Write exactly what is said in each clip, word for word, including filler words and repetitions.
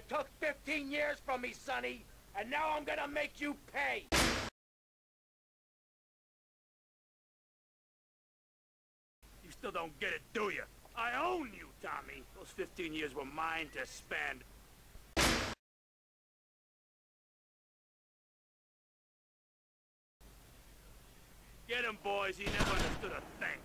You took fifteen years from me, Sonny, and now I'm gonna make you pay. You still don't get it, do you? I own you, Tommy. Those fifteen years were mine to spend. Get him, boys. He never understood a thing.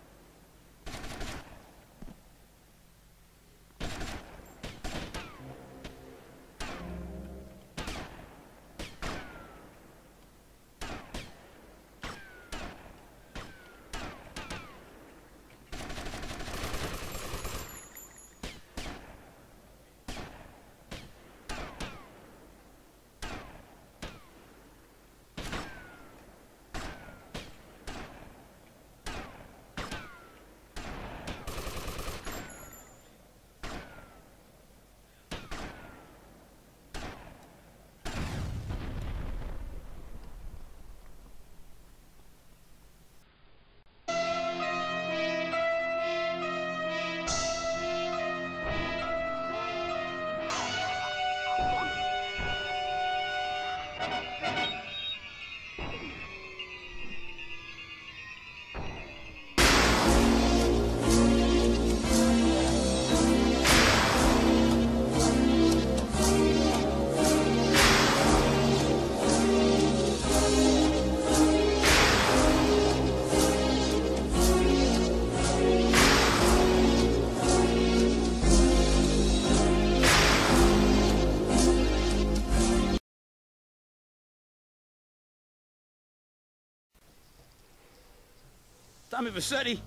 Tommy Vassetti?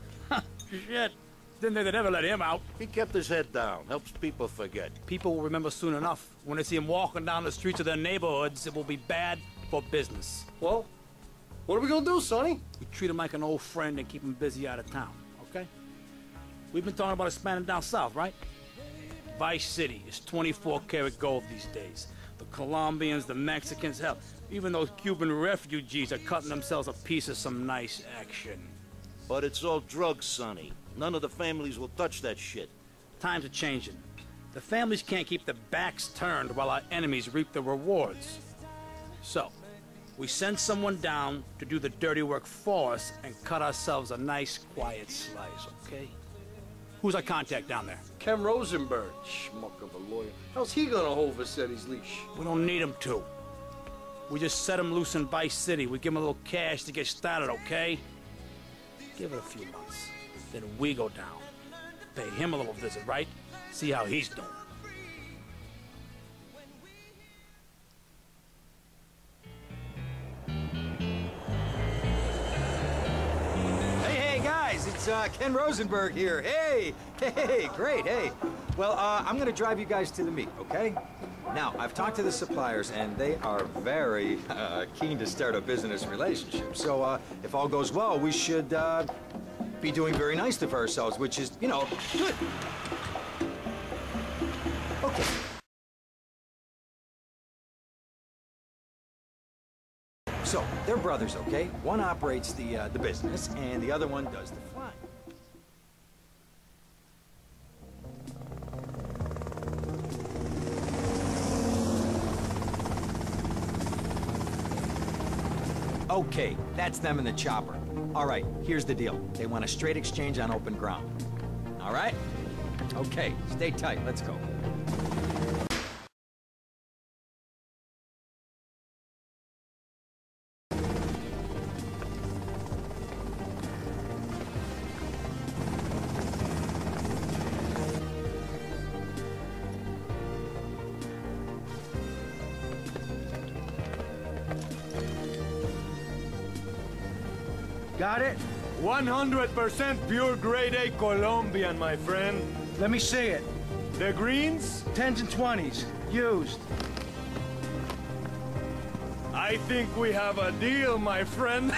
Shit. Didn't they never let him out? He kept his head down. Helps people forget. People will remember soon enough. When they see him walking down the streets of their neighborhoods, it will be bad for business. Well, what are we gonna do, Sonny? We treat him like an old friend and keep him busy out of town, okay? We've been talking about expanding down south, right? Vice City is twenty-four karat gold these days. The Colombians, the Mexicans, hell, even those Cuban refugees are cutting themselves a piece of some nice action. But it's all drugs, Sonny. None of the families will touch that shit. Times are changing. The families can't keep their backs turned while our enemies reap the rewards. So, we send someone down to do the dirty work for us and cut ourselves a nice, quiet slice, okay? Who's our contact down there? Ken Rosenberg, schmuck of a lawyer. How's he gonna hold Vassetti's leash? We don't need him to. We just set him loose in Vice City. We give him a little cash to get started, okay? Give it a few months, then we go down, pay him a little visit, right? See how he's doing. Hey, hey, guys, it's uh, Ken Rosenberg here. Hey, hey, great, hey. Well, uh, I'm gonna drive you guys to the meet, okay? Now, I've talked to the suppliers, and they are very uh, keen to start a business relationship. So, uh, if all goes well, we should uh, be doing very nicely for ourselves, which is, you know, good. Okay. So, they're brothers, okay? One operates the, uh, the business, and the other one does the flying. Okay, that's them in the chopper. All right, here's the deal. They want a straight exchange on open ground. All right? Okay, stay tight. Let's go. Got it? one hundred percent pure grade A Colombian, my friend. Let me see it. The greens? tens and twenties. Used. I think we have a deal, my friend.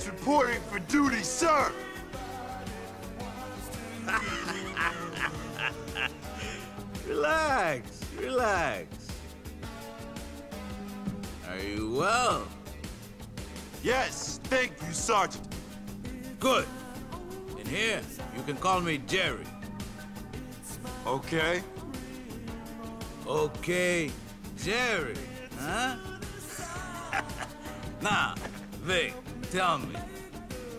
Cadets reporting for duty, sir! Relax, relax. Are you well? Yes, thank you, Sergeant. Good. And here, you can call me Jerry. Okay. Okay, Jerry, huh? Now, Vic, tell me,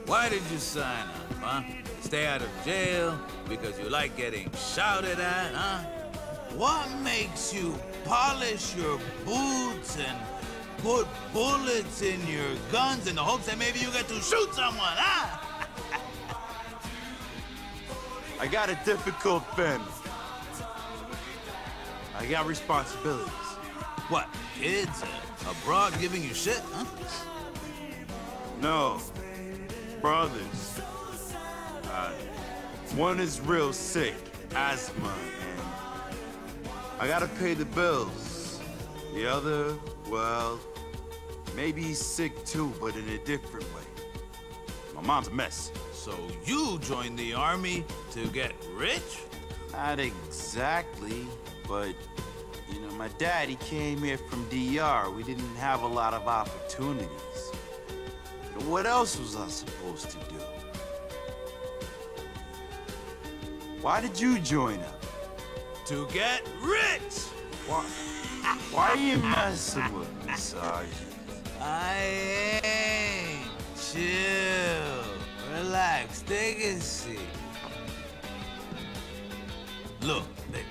why did you sign up, huh? Stay out of jail because you like getting shouted at, huh? What makes you polish your boots and put bullets in your guns in the hopes that maybe you get to shoot someone, huh? I got a difficult family. I got responsibilities. What, kids abroad giving you shit, huh? No, brothers. Uh, one is real sick, asthma, and I gotta pay the bills. The other, well, maybe he's sick too, but in a different way. My mom's a mess. So you joined the army to get rich? Not exactly, but you know, my dad, he came here from D R. We didn't have a lot of opportunities. But what else was I supposed to do? Why did you join up? To get rich! Why, why are you messing with me, Sergeant? I ain't. Chill. Relax. Take a seat. Look, Nick,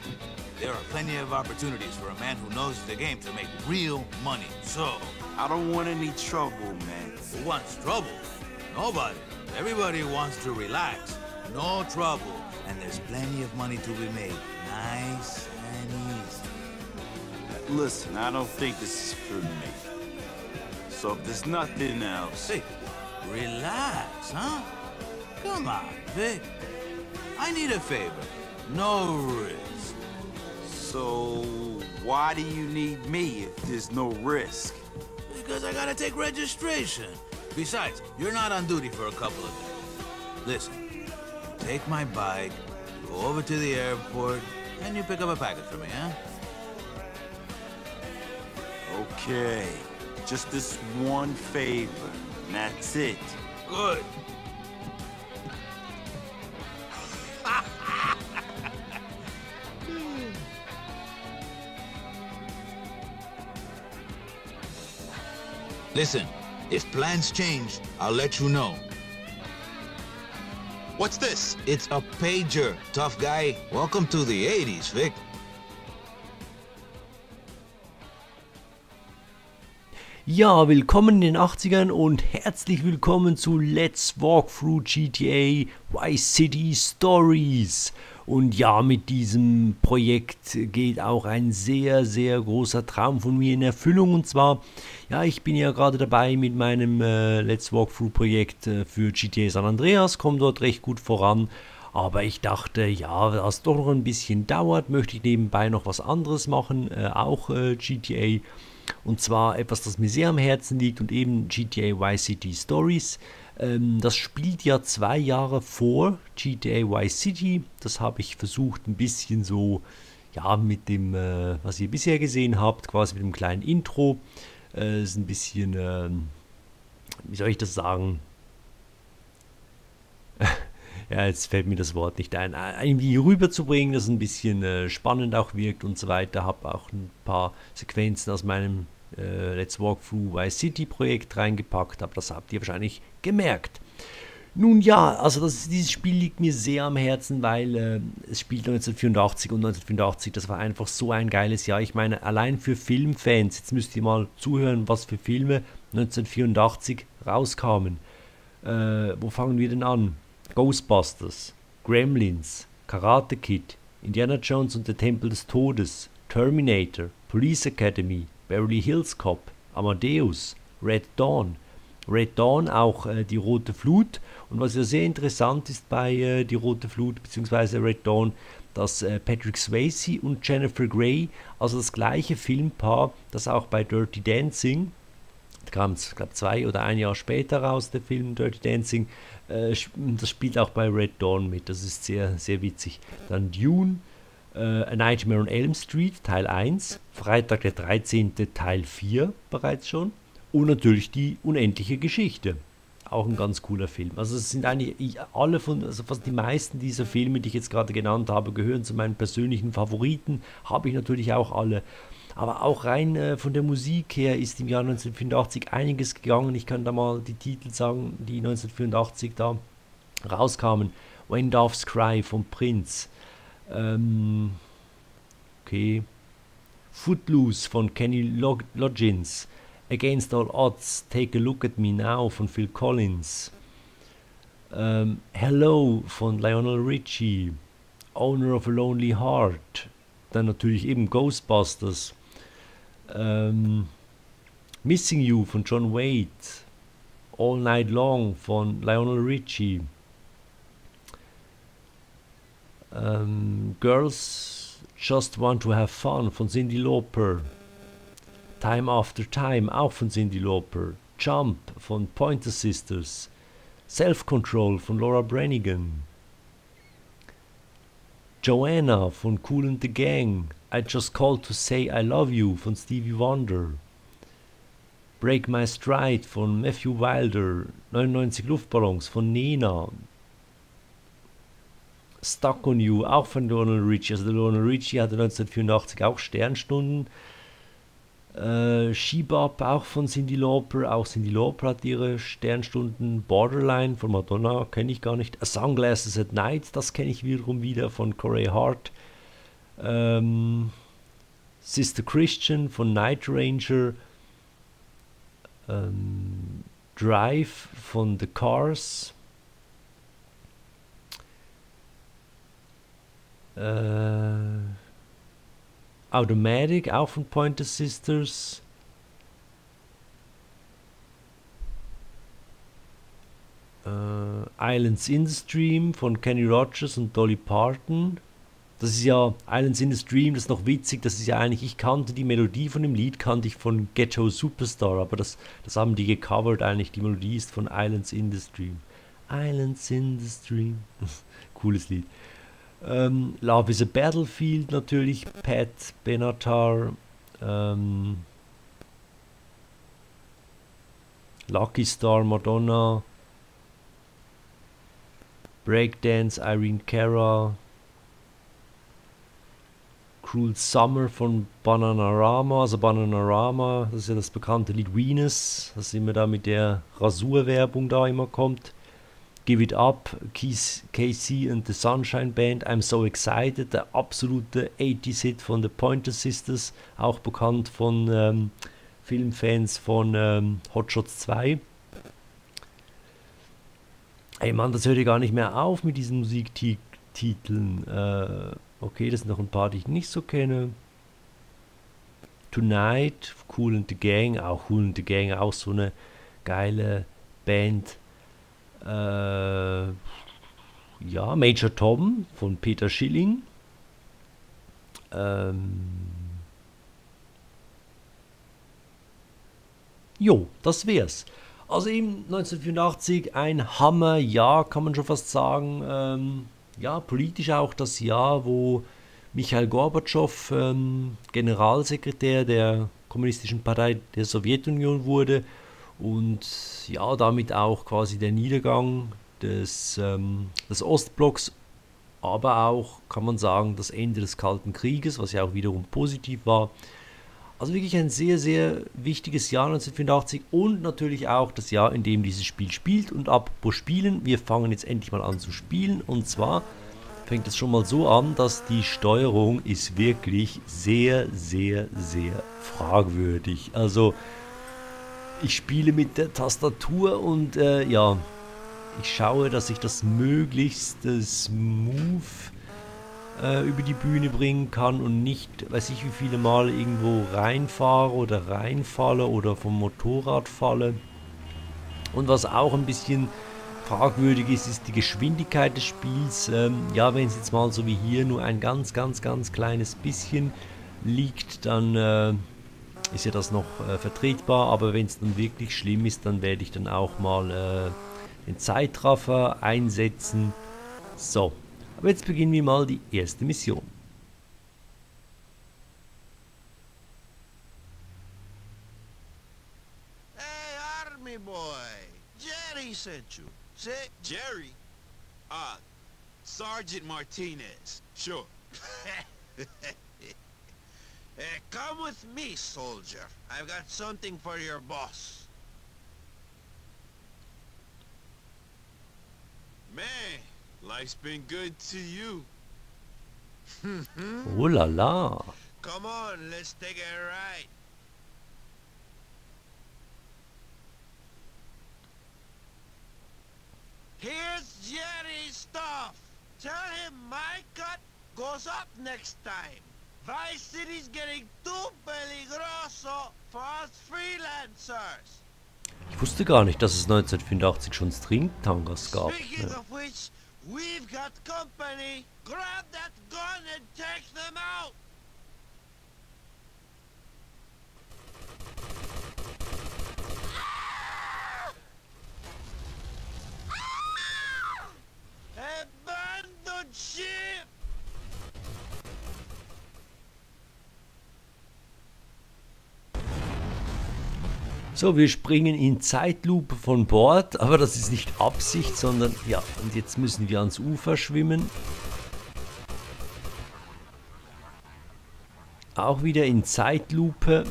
there are plenty of opportunities for a man who knows the game to make real money, so... I don't want any trouble, man. Who wants trouble? Nobody. Everybody wants to relax. No trouble. And there's plenty of money to be made. Nice and easy. Listen, I don't think this is for me. So if there's nothing else... Hey, relax, huh? Come on, Vic. I need a favor. No risk. So why do you need me if there's no risk? Because I gotta take registration. Besides, you're not on duty for a couple of days. Listen. Take my bike, go over to the airport, and you pick up a package for me, huh? Okay. Just this one favor, and that's it. Good. Listen, if plans change, I'll let you know. What's this? It's a pager, tough guy. Welcome to the eighties, Vic. Ja, willkommen in den achtzigern und herzlich willkommen zu Let's Walk Through G T A Vice City Stories. Und ja, mit diesem Projekt geht auch ein sehr, sehr großer Traum von mir in Erfüllung. Und zwar, ja, ich bin ja gerade dabei mit meinem äh, Let's Walkthrough-Projekt äh, für G T A San Andreas, komme dort recht gut voran. Aber ich dachte, ja, da es doch noch ein bisschen dauert, möchte ich nebenbei noch was anderes machen, äh, auch äh, G T A. Und zwar etwas, das mir sehr am Herzen liegt und eben G T A Vice City Stories. Das spielt ja zwei Jahre vor G T A Vice City. Das habe ich versucht ein bisschen so, ja, mit dem, äh, was ihr bisher gesehen habt, quasi mit dem kleinen Intro. Äh, ist ein bisschen, äh, wie soll ich das sagen? Ja, jetzt fällt mir das Wort nicht ein. Irgendwie rüberzubringen, dass es ein bisschen äh, spannend auch wirkt und so weiter. Habe auch ein paar Sequenzen aus meinem Uh, Let's Walk Through Vice City Projekt reingepackt, aber das habt ihr wahrscheinlich gemerkt. Nun ja, also das, dieses Spiel liegt mir sehr am Herzen, weil äh, es spielt neunzehnhundertvierundachtzig und neunzehnhundertvierundachtzig, das war einfach so ein geiles Jahr. Ich meine, allein für Filmfans, jetzt müsst ihr mal zuhören, was für Filme neunzehnhundertvierundachtzig rauskamen. Äh, wo fangen wir denn an? Ghostbusters, Gremlins, Karate Kid, Indiana Jones und der Tempel des Todes, Terminator, Police Academy, Beverly Hills Cop, Amadeus, Red Dawn. Red Dawn, auch äh, die Rote Flut. Und was ja sehr interessant ist bei äh, die Rote Flut bzw. Red Dawn, dass äh, Patrick Swayze und Jennifer Grey, also das gleiche Filmpaar, das auch bei Dirty Dancing kam es, glaube zwei oder ein Jahr später raus, der Film Dirty Dancing. Äh, das spielt auch bei Red Dawn mit, das ist sehr, sehr witzig. Dann Dune, äh, A Nightmare on Elm Street, Teil eins, Freitag der dreizehnte, Teil vier bereits schon. Und natürlich Die Unendliche Geschichte, auch ein ganz cooler Film. Also es sind eigentlich alle von, also fast die meisten dieser Filme, die ich jetzt gerade genannt habe, gehören zu meinen persönlichen Favoriten, habe ich natürlich auch alle. Aber auch rein äh, von der Musik her ist im Jahr neunzehnhundertvierundachtzig einiges gegangen. Ich kann da mal die Titel sagen, die neunzehnhundertvierundachtzig da rauskamen. When Doves Cry von Prince. Ähm, okay. Footloose von Kenny Loggins. Against All Odds, Take a Look at Me Now von Phil Collins. Ähm, Hello von Lionel Richie. Owner of a Lonely Heart. Dann natürlich eben Ghostbusters. Ähm, Missing You von John Wayne, All Night Long von Lionel Richie, ähm, Girls Just Want to Have Fun von Cyndi Lauper, Time After Time auch von Cyndi Lauper, Jump von Pointer Sisters, Self-Control von Laura Branigan, Joanna von Kool and the Gang, I Just Called to Say I Love You von Stevie Wonder, Break My Stride von Matthew Wilder, neunundneunzig Luftballons von Nena, Stuck on You auch von Lionel Richie, also der Lionel Richie hatte neunzehnhundertvierundachtzig auch Sternstunden, äh, She-Bop auch von Cyndi Lauper, auch Cyndi Lauper hat ihre Sternstunden, Borderline von Madonna kenne ich gar nicht, A Sunglasses at Night, das kenne ich wiederum wieder von Corey Hart, ähm, Sister Christian von Night Ranger, ähm, Drive von The Cars, äh, Automatic, auch von Pointer Sisters. Uh, Islands in the Stream von Kenny Rogers und Dolly Parton. Das ist ja, Islands in the Stream, das ist noch witzig, das ist ja eigentlich, ich kannte die Melodie von dem Lied, kannte ich von Ghetto Superstar, aber das, das haben die gecovert eigentlich, die Melodie ist von Islands in the Stream. Islands in the Stream. Cooles Lied. Um, Love is a Battlefield natürlich, Pat Benatar, um, Lucky Star Madonna, Breakdance Irene Cara, Cruel Summer von Bananarama, also Bananarama, das ist ja das bekannte Lied Venus, das immer da mit der Rasurwerbung da immer kommt. Give It Up, K C and the Sunshine Band, I'm So Excited, der absolute achtziger-Hit von The Pointer Sisters, auch bekannt von ähm, Filmfans von ähm, Hot Shots zwei. Ey Mann, das hört ja gar nicht mehr auf mit diesen Musiktiteln. Äh, okay, das sind noch ein paar, die ich nicht so kenne. Tonight, Kool and the Gang, auch Kool and the Gang, auch so eine geile Band. Uh, ja, Major Tom von Peter Schilling, ähm jo, das wär's. Also eben neunzehnhundertvierundachtzig ein Hammerjahr, kann man schon fast sagen, ähm, ja, politisch auch das Jahr, wo Michail Gorbatschow ähm, Generalsekretär der Kommunistischen Partei der Sowjetunion wurde. Und ja, damit auch quasi der Niedergang des, ähm, des Ostblocks, aber auch, kann man sagen, das Ende des Kalten Krieges, was ja auch wiederum positiv war. Also wirklich ein sehr, sehr wichtiges Jahr neunzehnhundertvierundachtzig und natürlich auch das Jahr, in dem dieses Spiel spielt. Und apropos Spielen, wir fangen jetzt endlich mal an zu spielen. Und zwar fängt es schon mal so an, dass die Steuerung ist wirklich sehr, sehr, sehr fragwürdig. Also ich spiele mit der Tastatur und äh, ja, ich schaue, dass ich das möglichst smooth äh, über die Bühne bringen kann und nicht, weiß ich wie viele Mal irgendwo reinfahre oder reinfalle oder vom Motorrad falle. Und was auch ein bisschen fragwürdig ist, ist die Geschwindigkeit des Spiels. Ähm, ja, wenn es jetzt mal so wie hier nur ein ganz, ganz, ganz kleines bisschen liegt, dann... Äh, ist ja das noch äh, vertretbar, aber wenn es dann wirklich schlimm ist, dann werde ich dann auch mal äh, den Zeitraffer einsetzen. So, aber jetzt beginnen wir mal die erste Mission. Hey, Army Boy! Jerry sent you. Say, Jerry? Ah, uh, Sergeant Martinez. Sure. Uh, come with me, soldier. I've got something for your boss. Man, life's been good to you. Ooh la la. Come on, let's take a ride. Here's Jerry's stuff. Tell him my cut goes up next time. Vice City's getting too peligroso for us freelancers. Ich wusste gar nicht, dass es neunzehnhundertfünfundachtzig schon Stringtangas gab. Speaking ja. of which, we've got company. Grab that gun and take them out. Ah! Ah! Abandoned ship. So, wir springen in Zeitlupe von Bord, aber das ist nicht Absicht, sondern ja, und jetzt müssen wir ans Ufer schwimmen. Auch wieder in Zeitlupe.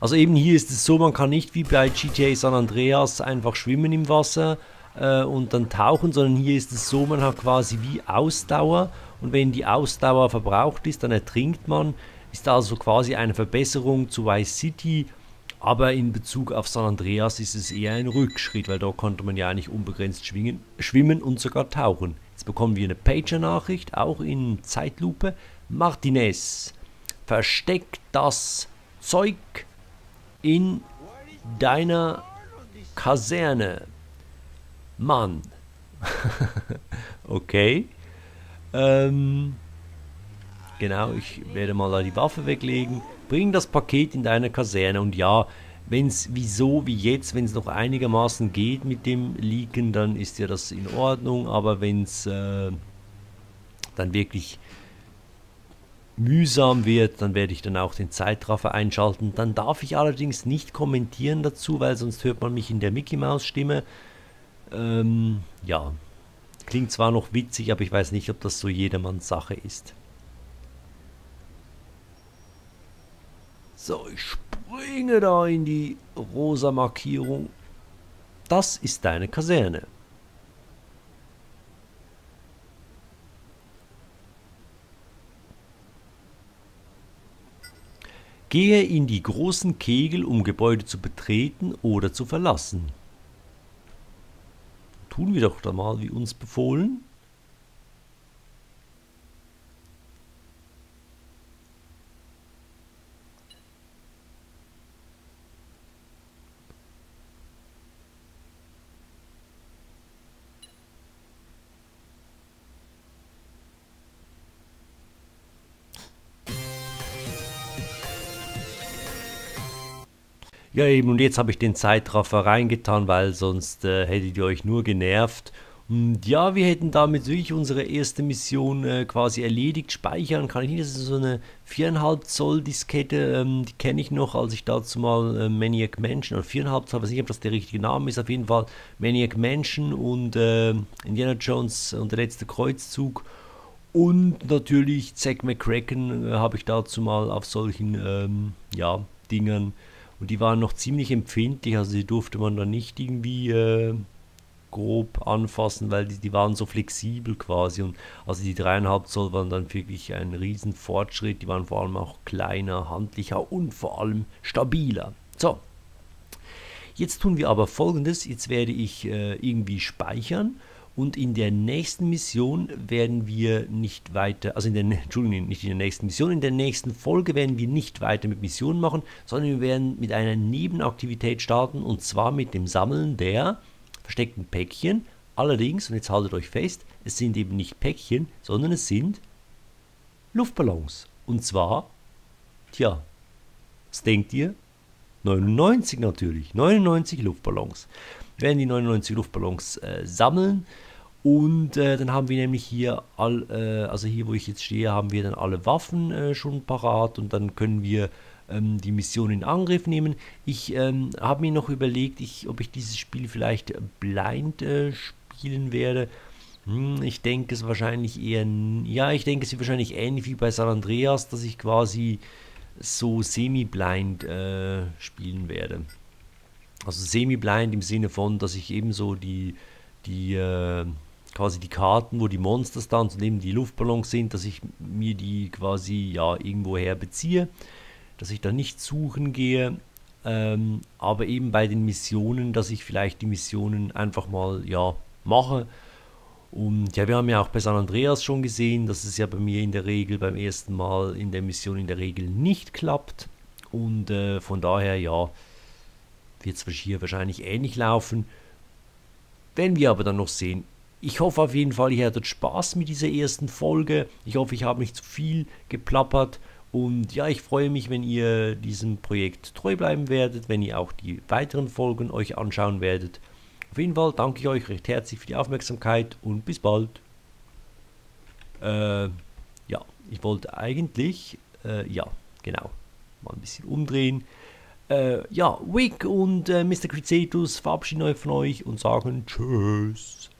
Also eben hier ist es so, man kann nicht wie bei G T A San Andreas einfach schwimmen im Wasser äh, und dann tauchen, sondern hier ist es so, man hat quasi wie Ausdauer und wenn die Ausdauer verbraucht ist, dann ertrinkt man. Ist also quasi eine Verbesserung zu Vice City, aber in Bezug auf San Andreas ist es eher ein Rückschritt, weil da konnte man ja eigentlich unbegrenzt schwingen, schwimmen und sogar tauchen. Jetzt bekommen wir eine Pager-Nachricht, auch in Zeitlupe. Martinez, versteck das Zeug in deiner Kaserne. Mann. Okay. Ähm... Genau, ich werde mal da die Waffe weglegen. Bring das Paket in deine Kaserne. Und ja, wenn es wieso wie jetzt, wenn es noch einigermaßen geht mit dem Leaken, dann ist ja das in Ordnung. Aber wenn es äh, dann wirklich mühsam wird, dann werde ich dann auch den Zeitraffer einschalten. Dann darf ich allerdings nicht kommentieren dazu, weil sonst hört man mich in der Mickey-Maus-Stimme. Ähm, ja, klingt zwar noch witzig, aber ich weiß nicht, ob das so jedermanns Sache ist. So, ich springe da in die rosa Markierung. Das ist deine Kaserne. Gehe in die großen Kegel, um Gebäude zu betreten oder zu verlassen. Tun wir doch da mal, wie uns befohlen. Ja eben, und jetzt habe ich den Zeitraffer reingetan, weil sonst äh, hättet ihr euch nur genervt. Und ja, wir hätten damit wirklich unsere erste Mission äh, quasi erledigt. Speichern kann ich nicht, das ist so eine viereinhalb Zoll Diskette, ähm, die kenne ich noch, als ich dazu mal äh, Maniac Mansion, oder viereinhalb Zoll, weiß nicht, ob das der richtige Name ist, auf jeden Fall Maniac Mansion und äh, Indiana Jones und der letzte Kreuzzug. Und natürlich Zack McCracken äh, habe ich dazu mal auf solchen, ähm, ja, Dingern. Und die waren noch ziemlich empfindlich, also die durfte man dann nicht irgendwie äh, grob anfassen, weil die, die waren so flexibel quasi. Und also die dreieinhalb Zoll waren dann wirklich ein riesen Fortschritt. Die waren vor allem auch kleiner, handlicher und vor allem stabiler. So, jetzt tun wir aber Folgendes. Jetzt werde ich äh, irgendwie speichern. Und in der nächsten Mission werden wir nicht weiter, also in der, Entschuldigung, nicht in der nächsten Mission, in der nächsten Folge werden wir nicht weiter mit Missionen machen, sondern wir werden mit einer Nebenaktivität starten und zwar mit dem Sammeln der versteckten Päckchen. Allerdings, und jetzt haltet euch fest, es sind eben nicht Päckchen, sondern es sind Luftballons. Und zwar, tja, was denkt ihr? neunundneunzig natürlich, neunundneunzig Luftballons. Wir werden die neunundneunzig Luftballons äh, sammeln. Und äh, dann haben wir nämlich hier, all, äh, also hier wo ich jetzt stehe, haben wir dann alle Waffen äh, schon parat. Und dann können wir ähm, die Mission in Angriff nehmen. Ich ähm, habe mir noch überlegt, ich, ob ich dieses Spiel vielleicht blind äh, spielen werde. Hm, ich denke es wahrscheinlich eher, ja ich denke es wird wahrscheinlich ähnlich wie bei San Andreas, dass ich quasi so semi-blind äh, spielen werde. Also semi-blind im Sinne von, dass ich eben so die, die äh, quasi die Karten, wo die Monster dann und eben die Luftballons sind, dass ich mir die quasi ja irgendwo her beziehe, dass ich da nicht suchen gehe, ähm, aber eben bei den Missionen, dass ich vielleicht die Missionen einfach mal ja mache. Und ja, wir haben ja auch bei San Andreas schon gesehen, dass es ja bei mir in der Regel beim ersten Mal in der Mission in der Regel nicht klappt. Und äh, von daher ja, wird es hier wahrscheinlich ähnlich laufen. Wenn wir aber dann noch sehen. Ich hoffe auf jeden Fall, ihr hattet Spaß mit dieser ersten Folge. Ich hoffe, ich habe nicht zu viel geplappert. Und ja, ich freue mich, wenn ihr diesem Projekt treu bleiben werdet, wenn ihr auch die weiteren Folgen euch anschauen werdet. Auf jeden Fall danke ich euch recht herzlich für die Aufmerksamkeit und bis bald. Äh, ja, ich wollte eigentlich, äh, ja, genau, mal ein bisschen umdrehen. Äh, ja, Wick und äh, Mister Cricetus verabschieden euch von euch und sagen Tschüss.